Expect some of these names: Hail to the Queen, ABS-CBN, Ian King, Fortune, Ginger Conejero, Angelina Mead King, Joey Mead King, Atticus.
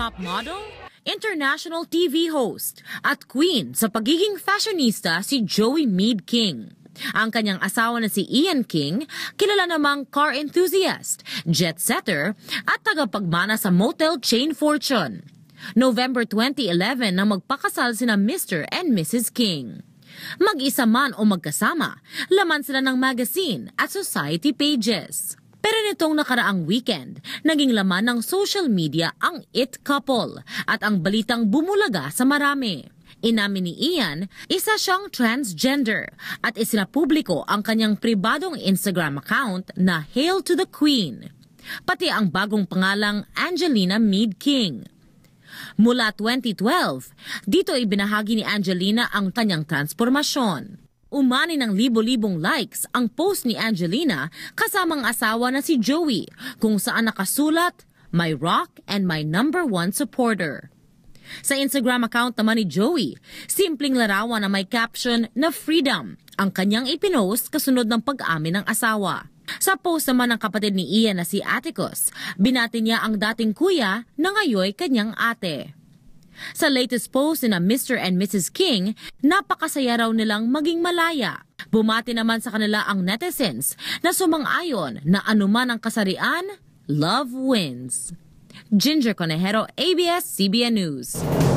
top model, international TV host at queen sa pagiging fashionista si Joey Mead King. Ang kanyang asawa na si Ian King, kilala namang car enthusiast, jet setter at tagapagmana sa motel chain Fortune. November 2011 nang magpakasal sina Mr. and Mrs. King. Mag-isa man o magkasama, laman sila ng magazine at society pages. Pero nitong nakaraang weekend, naging laman ng social media ang it couple at ang balitang bumulaga sa marami. Inamin ni Ian, isa siyang transgender at isinapubliko ang kanyang pribadong Instagram account na Hail to the Queen, pati ang bagong pangalang Angelina Mead King. Mula 2012, dito ibinahagi ni Angelina ang kanyang transformasyon. Umani ng libo-libong likes ang post ni Angelina kasamang asawa na si Joey, kung saan nakasulat, "My rock and my #1 supporter." Sa Instagram account naman ni Joey, simpleng larawan na may caption na freedom ang kanyang ipinost kasunod ng pag-amin ng asawa. Sa post naman ng kapatid ni Ian na si Atticus, binati niya ang dating kuya na ngayoy kanyang ate. Sa latest post na Mr. and Mrs. King, napakasaya raw nilang maging malaya. Bumati naman sa kanila ang netizens na sumang-ayon na anuman ang kasarian, love wins. Ginger Conejero, ABS-CBN News.